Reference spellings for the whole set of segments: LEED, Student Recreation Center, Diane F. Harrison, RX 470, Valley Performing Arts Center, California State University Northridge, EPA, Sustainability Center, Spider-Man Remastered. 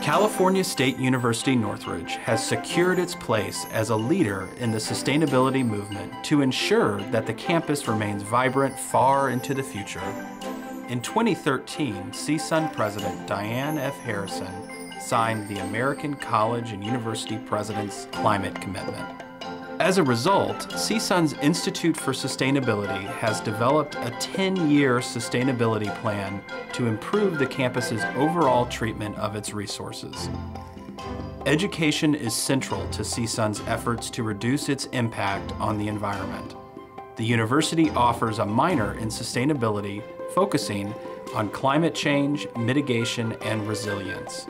California State University Northridge has secured its place as a leader in the sustainability movement to ensure that the campus remains vibrant far into the future. In 2013, CSUN President Diane F. Harrison signed the American College and University Presidents' Climate Commitment. As a result, CSUN's Institute for Sustainability has developed a 10-year sustainability plan to improve the campus's overall treatment of its resources. Education is central to CSUN's efforts to reduce its impact on the environment. The university offers a minor in sustainability, focusing on climate change, mitigation, and resilience.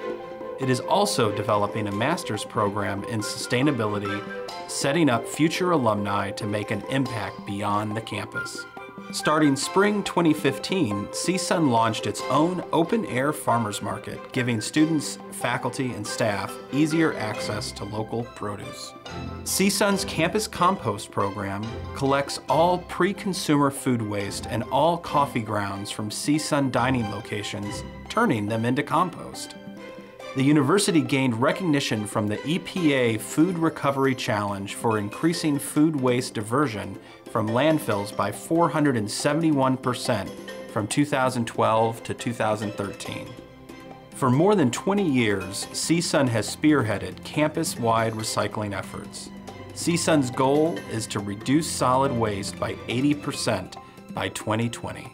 It is also developing a master's program in sustainability, setting up future alumni to make an impact beyond the campus. Starting spring 2015, CSUN launched its own open-air farmers market, giving students, faculty, and staff easier access to local produce. CSUN's Campus Compost program collects all pre-consumer food waste and all coffee grounds from CSUN dining locations, turning them into compost. The university gained recognition from the EPA Food Recovery Challenge for increasing food waste diversion from landfills by 471% from 2012 to 2013. For more than 20 years, CSUN has spearheaded campus-wide recycling efforts. CSUN's goal is to reduce solid waste by 80% by 2020.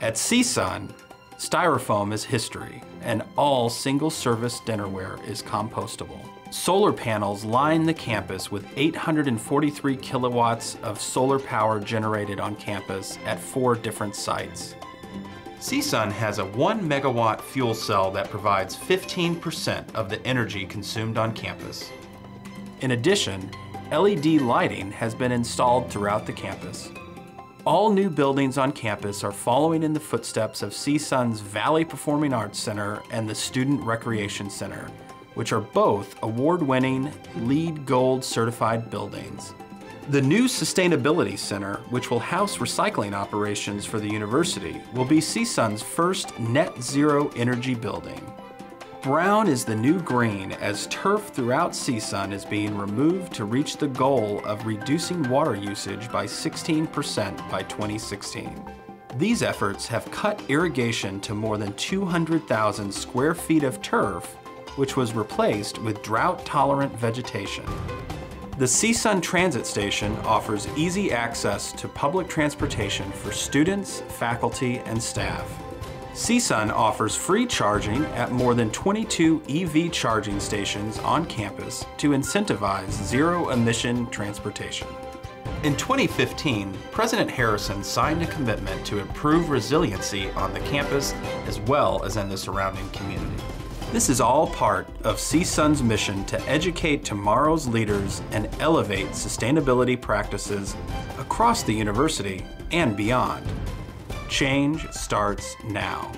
At CSUN, styrofoam is history, and all single-service dinnerware is compostable. Solar panels line the campus with 843 kilowatts of solar power generated on campus at 4 different sites. CSUN has a 1-megawatt fuel cell that provides 15% of the energy consumed on campus. In addition, LED lighting has been installed throughout the campus. All new buildings on campus are following in the footsteps of CSUN's Valley Performing Arts Center and the Student Recreation Center, which are both award-winning LEED Gold certified buildings. The new Sustainability Center, which will house recycling operations for the university, will be CSUN's first net zero energy building. Brown is the new green as turf throughout CSUN is being removed to reach the goal of reducing water usage by 16% by 2016. These efforts have cut irrigation to more than 200,000 square feet of turf, which was replaced with drought-tolerant vegetation. The CSUN Transit Station offers easy access to public transportation for students, faculty, and staff. CSUN offers free charging at more than 22 EV charging stations on campus to incentivize zero-emission transportation. In 2015, President Harrison signed a commitment to improve resiliency on the campus as well as in the surrounding community. This is all part of CSUN's mission to educate tomorrow's leaders and elevate sustainability practices across the university and beyond. Change starts now.